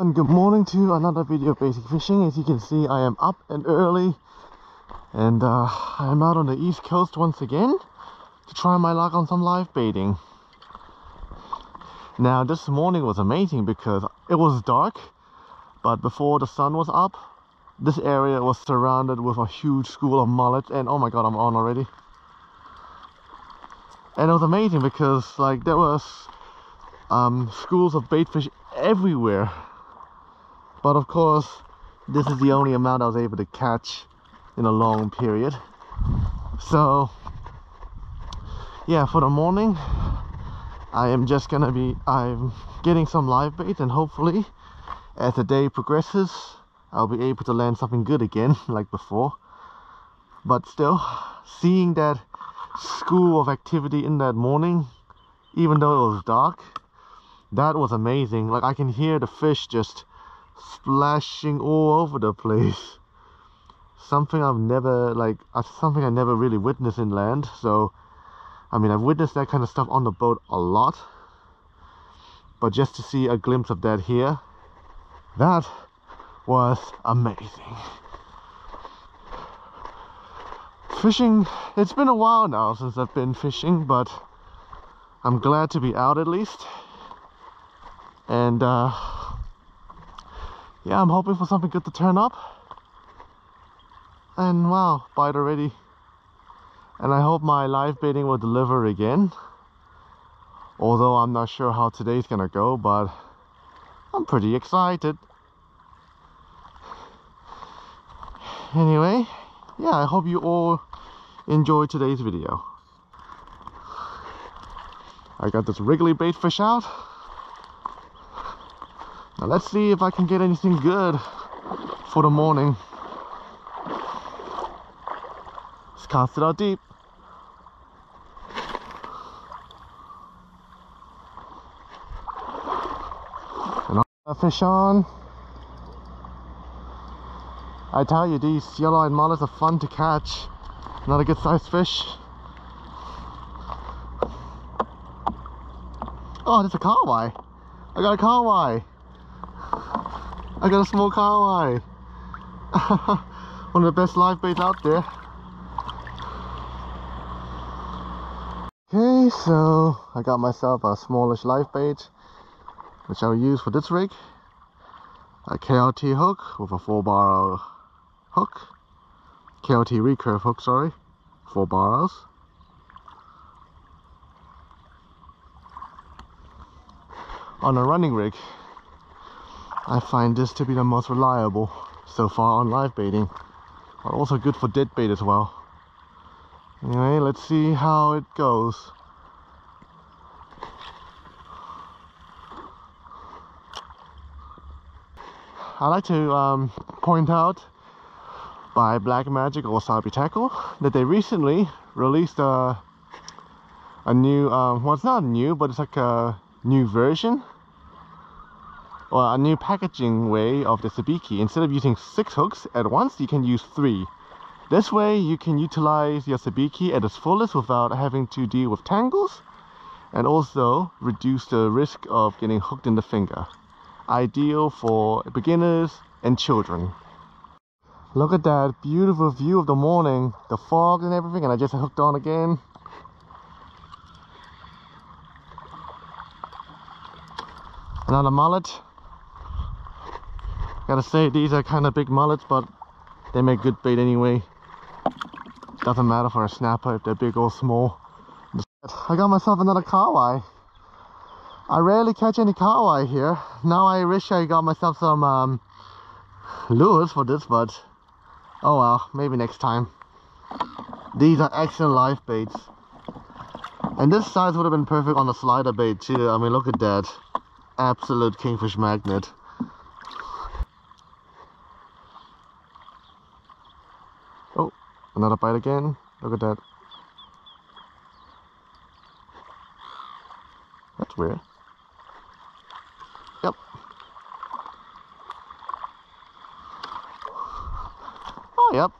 And good morning to another video of basic fishing. As you can see, I am up and early, and I'm out on the east coast once again to try my luck on some live baiting. Now this morning was amazing because it was dark, but before the sun was up, this area was surrounded with a huge school of mullets, and oh my god, I'm on already. And it was amazing because like there was schools of bait fish everywhere. But of course, this is the only amount I was able to catch in a long period. So yeah, for the morning, I'm getting some live bait, and hopefully as the day progresses, I'll be able to land something good again like before. But still, seeing that school of activity in that morning, even though it was dark, that was amazing. Like I can hear the fish just splashing all over the place, something I never really witnessed inland. So I mean, I've witnessed that kind of stuff on the boat a lot, but just to see a glimpse of that here, that was amazing. Fishing, it's been a while now since I've been fishing, but I'm glad to be out at least. And yeah, I'm hoping for something good to turn up. And wow, bite already. And I hope my live baiting will deliver again. Although I'm not sure how today's gonna go, but I'm pretty excited. Anyway, yeah, I hope you all enjoy today's video. I got this wriggly bait fish out. Now let's see if I can get anything good for the morning. Let's cast it out deep. And I'll fish on. I tell you, these yellow-eyed mullets are fun to catch. Not a good sized fish. Oh, there's a kahawai. I got a kahawai. I got a small kahawai. One of the best live baits out there. Okay, so I got myself a smallish live bait, which I'll use for this rig. A KLT hook with a 4-barrel hook. KLT recurve hook, sorry. 4 barrels. On a running rig. I find this to be the most reliable so far on live baiting, but also good for dead bait as well. Anyway, let's see how it goes. I like to point out by Black Magic or Sabi Tackle that they recently released a new, well, it's not new, but it's like a new version. Well, a new packaging way of the sabiki. Instead of using 6 hooks at once, you can use 3. This way you can utilize your sabiki at its fullest without having to deal with tangles, and also reduce the risk of getting hooked in the finger. Ideal for beginners and children. Look at that beautiful view of the morning, the fog and everything, and I just hooked on again. Another mullet. Gotta say, these are kind of big mullets, but they make good bait anyway. Doesn't matter for a snapper if they're big or small. I got myself another kahawai. I rarely catch any kahawai here. Now I wish I got myself some lures for this, but oh well, maybe next time. These are excellent live baits. And this size would have been perfect on a slider bait too. I mean, look at that. Absolute kingfish magnet. Oh, another bite again. Look at that. That's weird. Yep. Oh, yep.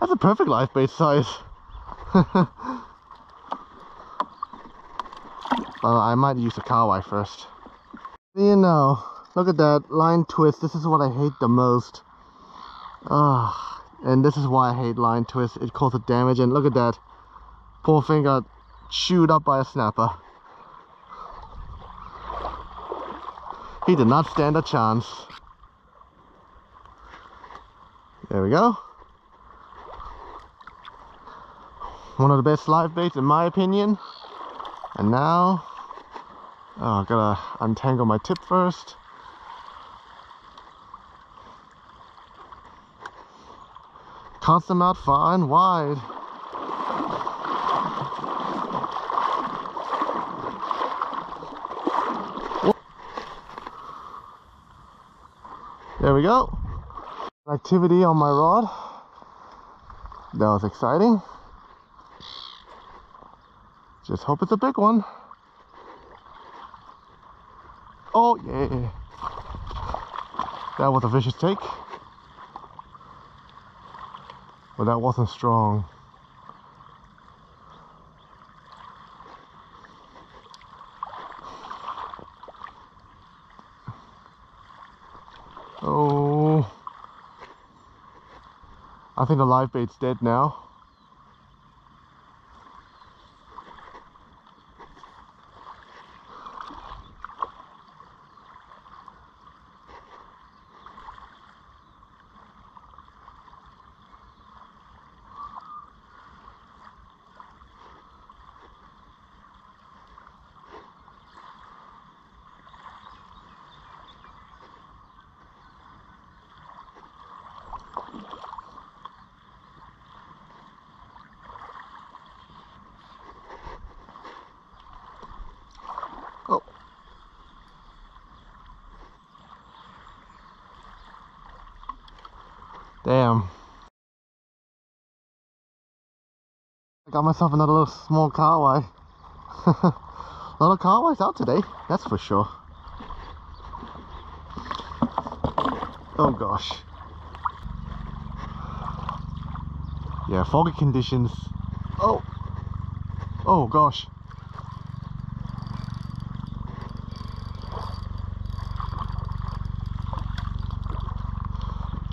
That's a perfect live bait size. I might use the kahawai first. You know, Look at that line twist. This is what I hate the most. And this is why I hate line twist. It causes damage, and look at that. Poor thing got chewed up by a snapper. He did not stand a chance. There we go. One of the best live baits in my opinion. And now, I gotta untangle my tip first. Toss them out far and wide. There we go. Activity on my rod. That was exciting. Just hope it's a big one. Oh yeah. That was a vicious take. But that wasn't strong. Oh, I think the live bait's dead now. Damn. I got myself another little small kahawai. A lot of kahawais out today, that's for sure. Oh gosh. Yeah, foggy conditions. Oh. Oh gosh.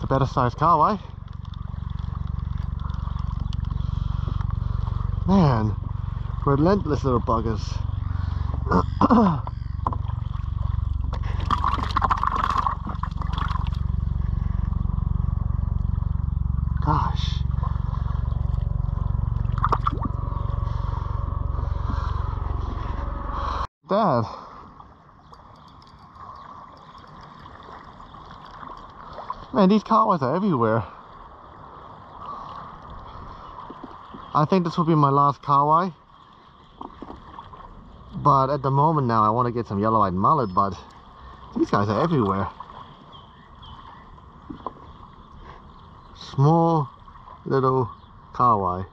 Better sized kahawai. Man, relentless little buggers. Gosh. Dad. Man, these kahawais are everywhere. I think this will be my last kahawai. But at the moment now, I want to get some yellow-eyed mullet, but these guys are everywhere. Small little kahawai.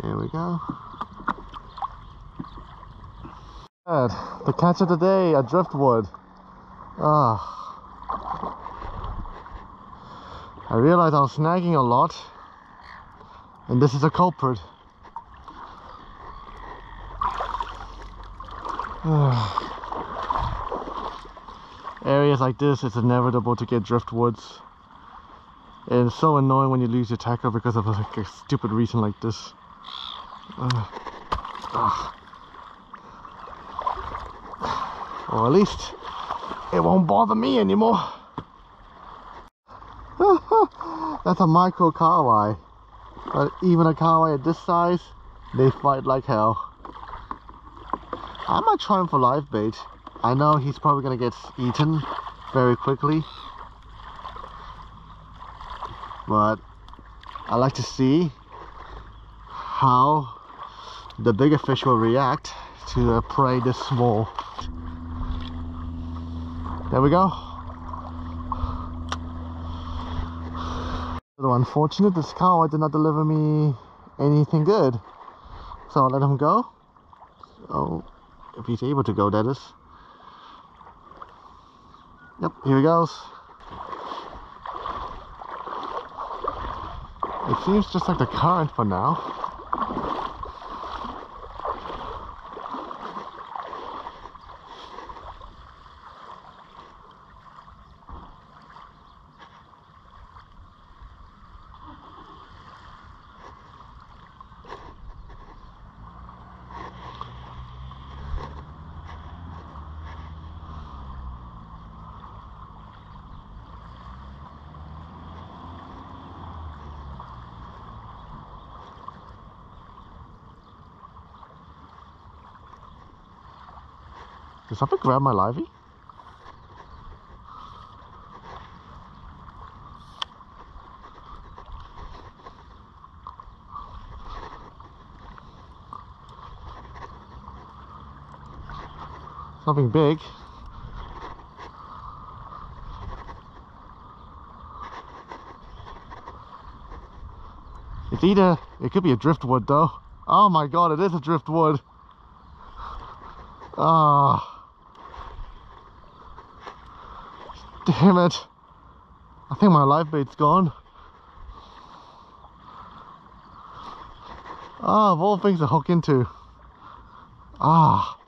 There we go. The catch of the day, a driftwood. I realized I was snagging a lot, and this is a culprit. Areas like this, it's inevitable to get driftwoods. And it's so annoying when you lose your tackle because of like a stupid reason like this. Or at least it won't bother me anymore. That's a micro kahawai. But even a kahawai at this size, they fight like hell. I might try him for live bait. I know he's probably gonna get eaten very quickly. But I like to see how the bigger fish will react to a prey this small. There we go. A little unfortunate, this kahawai did not deliver me anything good. So I'll let him go. Oh, if he's able to go, that is. Yep, here he goes. It seems just like the current for now. Did something grab my livey? Nothing big. It's either, it could be a driftwood though. Oh my god, it is a driftwood. Ah, oh, damn it. I think my live bait's gone. Ah, oh, of all things to hook into. Ah. Oh.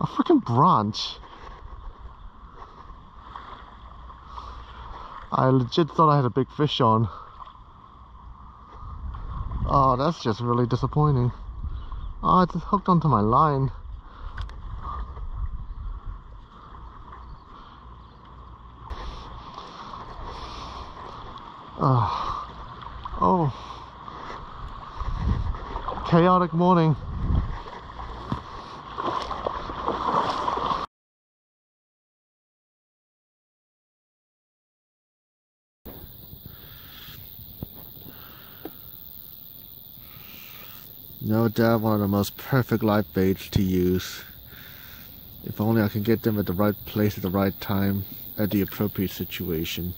A freaking branch. I legit thought I had a big fish on. Oh, that's just really disappointing. Oh, it's hooked onto my line. Oh. Chaotic morning. No doubt one of the most perfect live baits to use. If only I can get them at the right place at the right time, at the appropriate situation.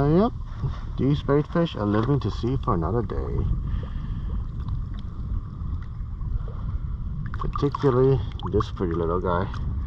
Yep, these bait fish are living to see for another day. Particularly this pretty little guy.